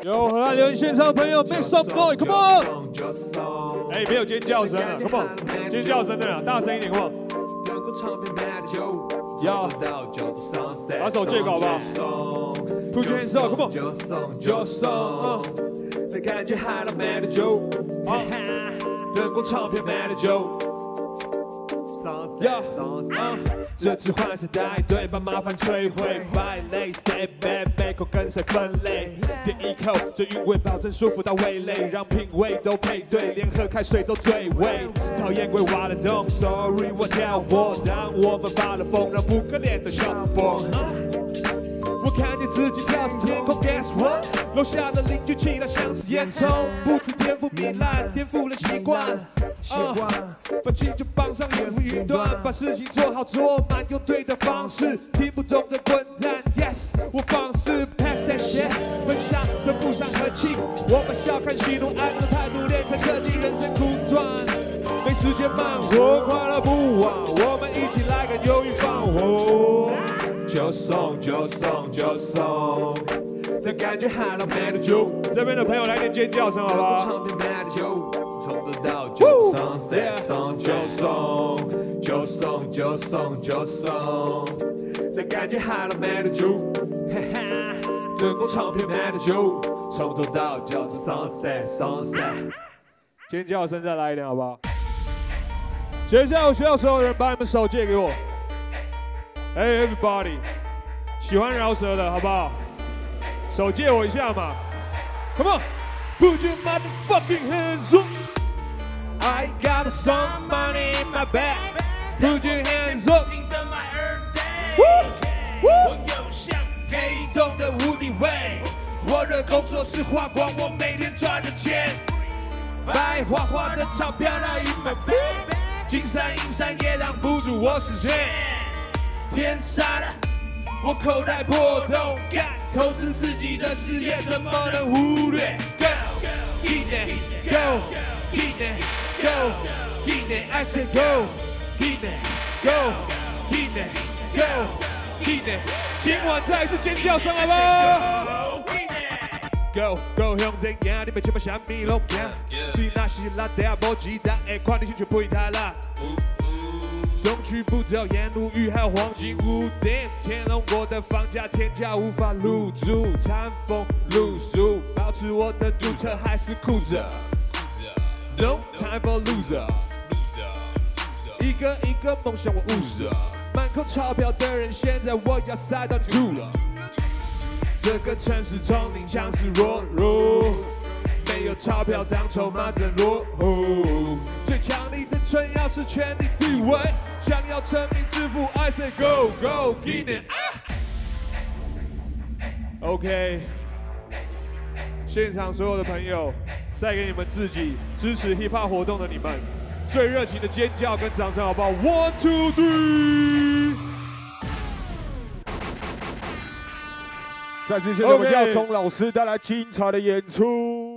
有河岸留言线上的朋友 ，make some noise，come on！ 哎，没有尖叫声了 ，come on， 尖叫声的啦，大声一点 ，come on！ 要，把手借稿吧 ，Put your hands up，come on！ 这感觉嗨到没得救，灯光唱片没得救。这次换谁带队，把麻烦摧毁。My leg step back， 每口跟谁分类？第一口这韵味保证舒服到味蕾，让品味都配对，连喝开水都醉味。讨厌鬼娃的动 ，Sorry 我跳过，当我们发了疯，让扑克脸的上风。我看见自己跳上天空 ，Guess what？ 楼下的邻居气到像是烟囱，不止颠覆糜烂，颠覆了习惯。把气球绑上远赴云端，把事情做好做满，用对的方式。听不懂的滚蛋 ，Yes， 我放肆 ，Pass that shit。分享这负伤和气，我把笑看喜怒哀乐的态度练成特技，人生苦短，没时间慢活，快乐不晚。我们一起来个忧郁放火，就送就送就送。 这感觉嗨到没得救，这边的朋友来点尖叫声好不好？唱片没得救，从头到脚，上山上就送，就送就送就送。这感觉嗨到没得救，嘿嘿，整个唱片没得救，从头到脚，上山上山。尖叫声再来一点好不好？接下来我需要所有人把你们手借给我。Hey everybody， 喜欢饶舌的好不好？ 手借我一下嘛 ，Come on， put your motherfucking hands up。I got some money in my bag， put your hands up。我用像黑洞的无底位，我的工作是花光我每天赚的钱，白花花的钞票它一买倍，金山银山也挡不住我视线，天杀的。 我口袋破洞，投资自己的事业怎么能忽略 ？Go， 一年 ，Go， 一年 ，Go， 一年 ，I say Go， 一年 ，Go， 一年 ，Go， 一年。今晚再一次尖叫声好不好 ？Go Go 向前行，你别千万啥米拢行。你那是拉底啊，无钱赚，会看你兴趣不会太啦。 东区不只有盐路遇，还有黄金屋。天龙国的房价天价无法入住，餐风露宿，保持我的独特还是酷着。No time for loser， 一个一个梦想我务实。满口钞票的人，现在我要塞到吐了。这个城市丛林像是弱乳，没有钞票当筹码真落后。最强力的春药是权力地位。 想要成名致富 ，I say go go get it ！OK， 现场所有的朋友，再给你们自己支持 hiphop 活动的你们最热情的尖叫跟掌声，好不好 ？One two three！ 再次谢谢我们耀宗老师带来精彩的演出。